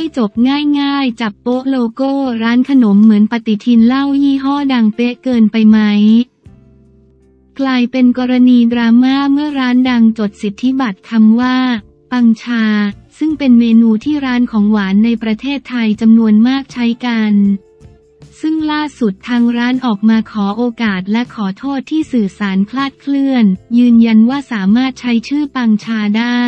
ไม่จบง่ายๆจับโป๊ะโลโก้ร้านขนมเหมือนปฏิทินเหล้ายี่ห้อดังเป๊ะเกินไปไหมกลายเป็นกรณีดราม่าเมื่อร้านดังจดสิทธิบัตรคำว่าปังชาซึ่งเป็นเมนูที่ร้านของหวานในประเทศไทยจำนวนมากใช้กันซึ่งล่าสุดทางร้านออกมาขอโอกาสและขอโทษที่สื่อสารคลาดเคลื่อนยืนยันว่าสามารถใช้ชื่อปังชาได้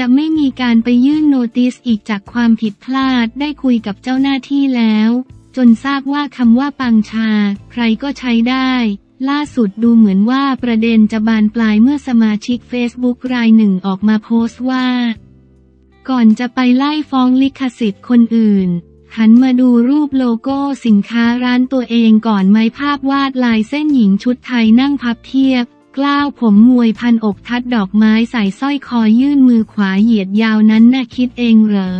จะไม่มีการไปยื่นโนติสอีกจากความผิดพลาดได้คุยกับเจ้าหน้าที่แล้วจนทราบว่าคำว่าปังชาใครก็ใช้ได้ล่าสุดดูเหมือนว่าประเด็นจะบานปลายเมื่อสมาชิก Facebook รายหนึ่งออกมาโพสต์ว่าก่อนจะไปไล่ฟ้องลิขสิทธิ์คนอื่นหันมาดูรูปโลโก้สินค้าร้านตัวเองก่อนไหมภาพวาดลายเส้นหญิงชุดไทยนั่งพับเพียบกล้าวผมมวยพันอกทัดดอกไม้ใส่สร้อยคอยื่นมือขวาเหยียดยาวนั้นน่ะคิดเองเหรอ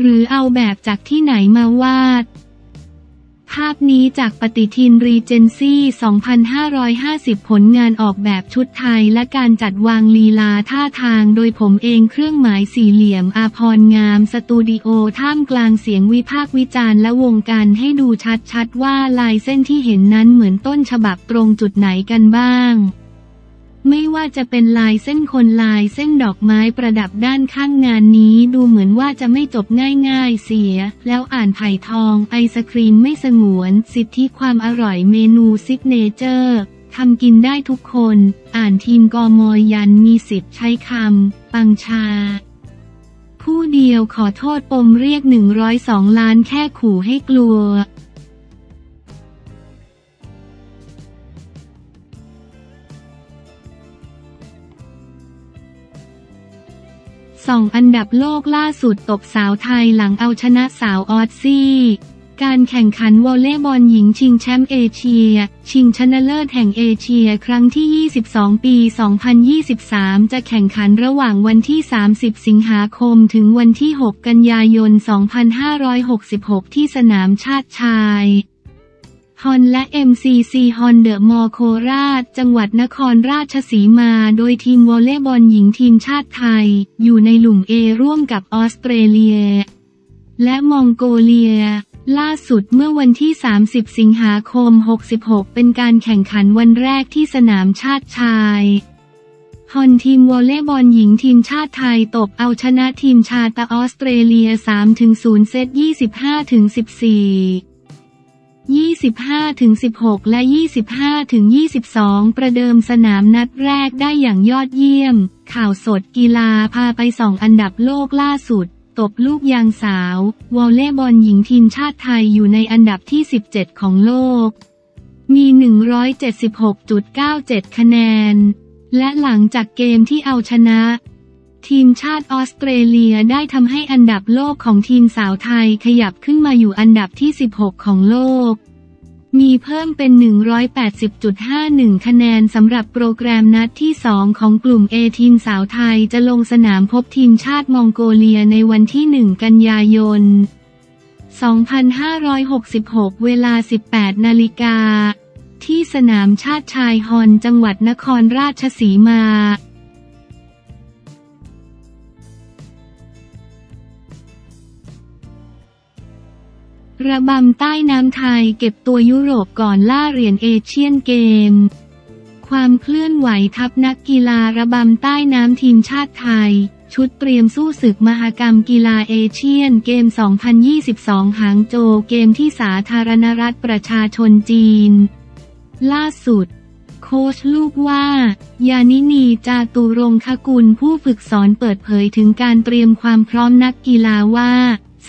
หรือเอาแบบจากที่ไหนมาวาดภาพนี้จากปฏิทินรีเจนซี่ 2550 ผลงานออกแบบชุดไทยและการจัดวางลีลาท่าทางโดยผมเองเครื่องหมายสี่เหลี่ยมอาภรณ์งามสตูดิโอท่ามกลางเสียงวิพากษ์วิจารณ์และวงการให้ดูชัดๆว่าลายเส้นที่เห็นนั้นเหมือนต้นฉบับตรงจุดไหนกันบ้างไม่ว่าจะเป็นลายเส้นคนลายเส้นดอกไม้ประดับด้านข้างงานนี้ดูเหมือนว่าจะไม่จบง่ายๆเสียแล้วอ่านไผ่ทองไอศครีมไม่สงวนสิทธิความอร่อยเมนูซิกเนเจอร์ทำกินได้ทุกคนอ่านทีมกม.ยันมีสิทธิ์ใช้คำปังชาผู้เดียวขอโทษปมเรียก102ล้านแค่ขู่ให้กลัว2 อันดับโลกล่าสุดตบสาวไทยหลังเอาชนะสาวออสซี่การแข่งขันวอลเลย์บอลหญิงชิงแชมป์เอเชียชิงชนะเลิศแห่งเอเชียครั้งที่22ปี2023จะแข่งขันระหว่างวันที่30สิงหาคมถึงวันที่6กันยายน2566ที่สนามชาติชายฮอนและ MCC ฮอนเดอะมอโคราชจังหวัดนครราชสีมาโดยทีมวอลเลย์บอลหญิงทีมชาติไทยอยู่ในหลุม A ร่วมกับออสเตรเลียและมองโกเลียล่าสุดเมื่อวันที่30สิงหาคม66เป็นการแข่งขันวันแรกที่สนามชาติชายฮอนทีมวอลเลย์บอลหญิงทีมชาติไทยตบเอาชนะทีมชาติออสเตรเลีย 3-0 เซต 25-1425-16 และ 25-22 ประเดิมสนามนัดแรกได้อย่างยอดเยี่ยมข่าวสดกีฬาพาไป2อันดับโลกล่าสุดตบลูกยางสาววอลเลย์บอลหญิงทีมชาติไทยอยู่ในอันดับที่17ของโลกมี 176.97 คะแนนและหลังจากเกมที่เอาชนะทีมชาติออสเตรเลียได้ทำให้อันดับโลกของทีมสาวไทยขยับขึ้นมาอยู่อันดับที่16ของโลกมีเพิ่มเป็น 180.51 คะแนนสำหรับโปรแกรมนัดที่2ของกลุ่ม A ทีมสาวไทยจะลงสนามพบทีมชาติมองโกเลียในวันที่1กันยายน2566เวลา 18:00 น.ที่สนามชาติชายฮอนจังหวัดนครราชสีมาระบำใต้น้ำไทยเก็บตัวยุโรปก่อนล่าเหรียญเอเชียนเกมความเคลื่อนไหวทัพนักกีฬาระบำใต้น้ำทีมชาติไทยชุดเตรียมสู้ศึกมหกรรมกีฬาเอเชียนเกม2022หางโจวเกมที่สาธารณรัฐประชาชนจีนล่าสุดโค้ชลูกว่ายานินีจาตุรงคกุลผู้ฝึกสอนเปิดเผยถึงการเตรียมความพร้อมนักกีฬาว่า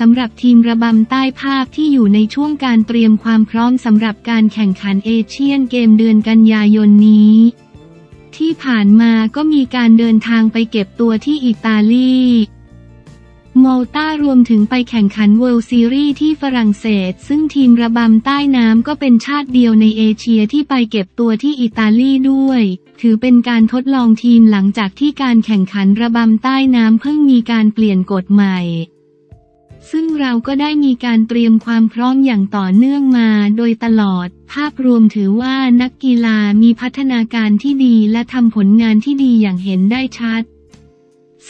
สำหรับทีมระบำใต้ภาพที่อยู่ในช่วงการเตรียมความพร้อมสำหรับการแข่งขันเอเชียนเกมเดือนกันยายนนี้ที่ผ่านมาก็มีการเดินทางไปเก็บตัวที่อิตาลีมัลตารวมถึงไปแข่งขันเวิลด์ซีรีส์ที่ฝรั่งเศสซึ่งทีมระบำใต้น้ำก็เป็นชาติเดียวในเอเชียที่ไปเก็บตัวที่อิตาลีด้วยถือเป็นการทดลองทีมหลังจากที่การแข่งขันระบำใต้น้ำเพิ่งมีการเปลี่ยนกฎใหม่ซึ่งเราก็ได้มีการเตรียมความพร้อมอย่างต่อเนื่องมาโดยตลอดภาพรวมถือว่านักกีฬามีพัฒนาการที่ดีและทำผลงานที่ดีอย่างเห็นได้ชัด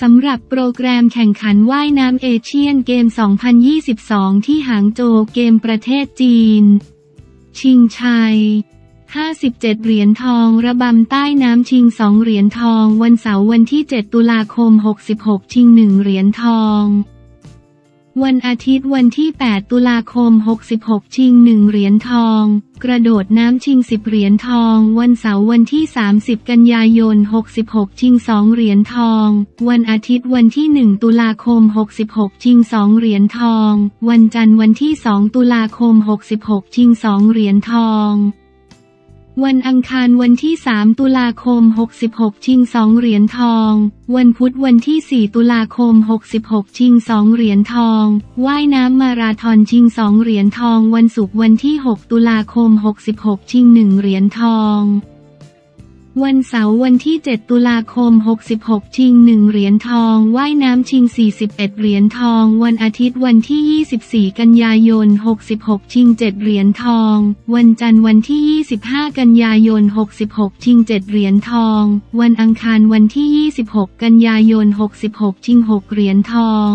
สำหรับโปรแกรมแข่งขันว่ายน้ำเอเชียนเกม2022ที่หางโจวเกมประเทศจีนชิงชัย57เหรียญทองระบำใต้น้ำชิง2เหรียญทองวันเสาร์วันที่7ตุลาคม66ชิง1เหรียญทองวันอาทิตย์วันที่8ตุลาคม66ชิง1เหรียญทองกระโดดน้ำชิง10เหรียญทองวันเสาร์วันที่30กันยายน66ชิง2เหรียญทองวันอาทิตย์วันที่1ตุลาคม66ชิง2เหรียญทองวันจันทร์วันที่2ตุลาคม66ชิง2เหรียญทองวันอังคารวันที่3ตุลาคม66ชิง2เหรียญทองวันพุธวันที่4ตุลาคม66ชิง2เหรียญทองว่ายน้ำมาราธอนชิง2เหรียญทองวันศุกร์วันที่6ตุลาคม66ชิง1เหรียญทองวันเสาร์วันที่7ตุลาคม66ชิง1เหรียญทองว่ายน้ำชิง41เหรียญทองวันอาทิตย์วันที่24กันยายน66ชิง7เหรียญทองวันจันทร์วันที่25กันยายน66ชิง7เหรียญทองวันอังคารวันที่26กันยายน66ชิง6เหรียญทอง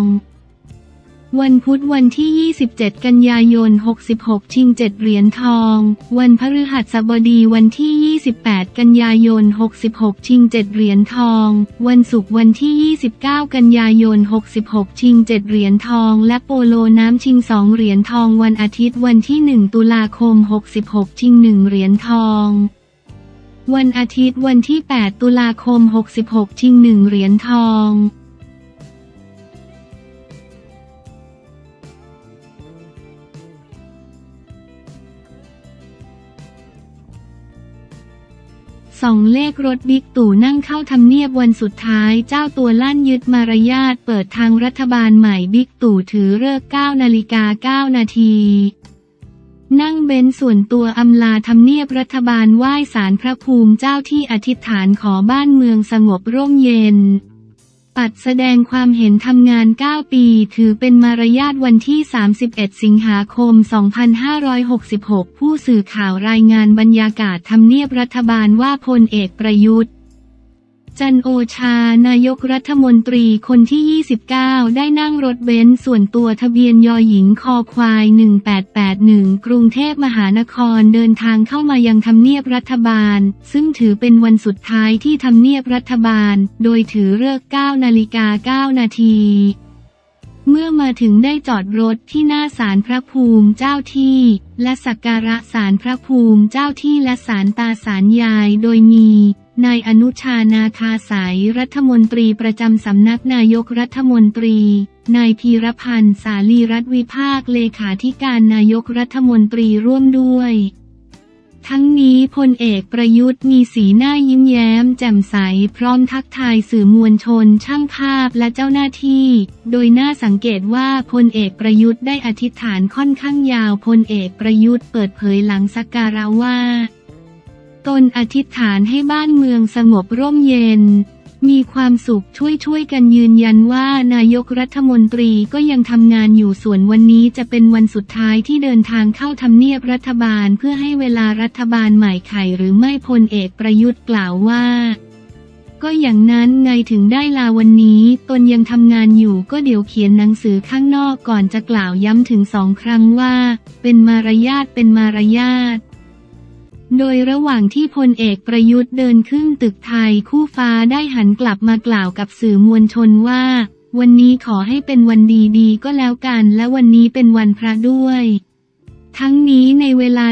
วันพุธวันที่27กันยายน66ชิง7เหรียญทองวันพฤหัสบดีวันที่28กันยายน66ชิง7เหรียญทองวันศุกร์วันที่29กันยายน66ชิง7เหรียญทองและโปโลน้ำชิง2เหรียญทองวันอาทิตย์วันที่1ตุลาคม66ชิง1เหรียญทองวันอาทิตย์วันที่8ตุลาคม66ชิง1เหรียญทอง2เลขรถบิ๊กตู่นั่งเข้าทำเนียบวันสุดท้ายเจ้าตัวลั่นยึดมารยาทเปิดทางรัฐบาลใหม่บิ๊กตู่ถือฤกษ์9นาฬิกา9นาทีนั่งเบนซ์ส่วนตัวอำลาทำเนียบรัฐบาลไหว้ศาลพระภูมิเจ้าที่อธิษฐานขอบ้านเมืองสงบร่มเย็นปัดแสดงความเห็นทำงาน9ปีถือเป็นมารยาทวันที่31สิงหาคม2566ผู้สื่อข่าวรายงานบรรยากาศทำเนียบรัฐบาลว่าพลเอกประยุทธ์จันทร์โอชานายกรัฐมนตรีคนที่29ได้นั่งรถเบนซ์ส่วนตัวทะเบียนยหญิงคอควาย1881กรุงเทพมหานครเดินทางเข้ามายังทำเนียบรัฐบาลซึ่งถือเป็นวันสุดท้ายที่ทำเนียบรัฐบาลโดยถือฤกษ์9นาฬิกา9นาทีเมื่อมาถึงได้จอดรถที่หน้าศาลพระภูมิเจ้าที่และสักการะศาลพระภูมิเจ้าที่และศาลตาศาลยายโดยมีนายอนุชา นาคาสายรัฐมนตรีประจำสำนักนายกรัฐมนตรีนายพีรพันธ์สาลีรัฐวิภาคเลขาธิการนายกรัฐมนตรีร่วมด้วยทั้งนี้พลเอกประยุทธ์มีสีหน้ายิ้มแย้มแจ่มใสพร้อมทักทายสื่อมวลชนช่างภาพและเจ้าหน้าที่โดยน่าสังเกตว่าพลเอกประยุทธ์ได้อธิษฐานค่อนข้างยาวพลเอกประยุทธ์เปิดเผยหลังสักการะว่าตนอธิษฐานให้บ้านเมืองสงบร่มเย็นมีความสุขช่วยกันยืนยันว่านายกรัฐมนตรีก็ยังทำงานอยู่ส่วนวันนี้จะเป็นวันสุดท้ายที่เดินทางเข้าทำเนียบรัฐบาลเพื่อให้เวลารัฐบาลใหม่ไขหรือไม่พลเอกประยุทธ์กล่าวว่าก็อย่างนั้นไงถึงได้ลาวันนี้ตนยังทำงานอยู่ก็เดี๋ยวเขียนหนังสือข้างนอกก่อนจะกล่าวย้ำถึง2 ครั้งว่าเป็นมารยาทโดยระหว่างที่พลเอกประยุทธ์เดินขึ้นตึกไทยคู่ฟ้าได้หันกลับมากล่าวกับสื่อมวลชนว่าวันนี้ขอให้เป็นวันดีๆก็แล้วกันและวันนี้เป็นวันพระด้วยทั้งนี้ในเวลา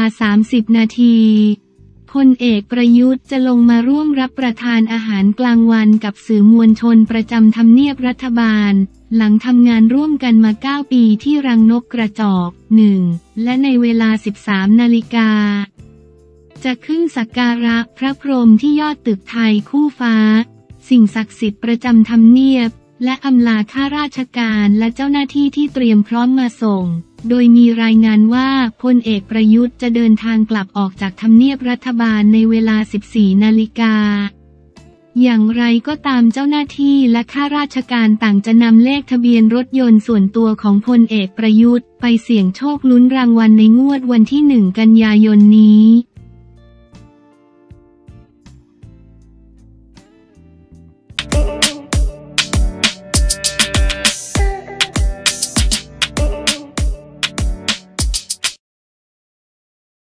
11:30 นาทีพลเอกประยุทธ์จะลงมาร่วมรับประทานอาหารกลางวันกับสื่อมวลชนประจำทำเนียบรัฐบาลหลังทำงานร่วมกันมา9ปีที่รังนกกระจอก1และในเวลา 13 นาฬิกาจะขึ้นสักการะพระพรหมที่ยอดตึกไทยคู่ฟ้าสิ่งศักดิ์สิทธิ์ประจำทำเนียบและอำลาข้าราชการและเจ้าหน้าที่ที่เตรียมพร้อมมาส่งโดยมีรายงานว่าพลเอกประยุทธ์จะเดินทางกลับออกจากทำเนียบรัฐบาลในเวลา 14 นาฬิกาอย่างไรก็ตามเจ้าหน้าที่และข้าราชการต่างจะนำเลขทะเบียนรถยนต์ส่วนตัวของพลเอกประยุทธ์ไปเสี่ยงโชคลุ้นรางวัลในงวดวันที่1 กันยายนนี้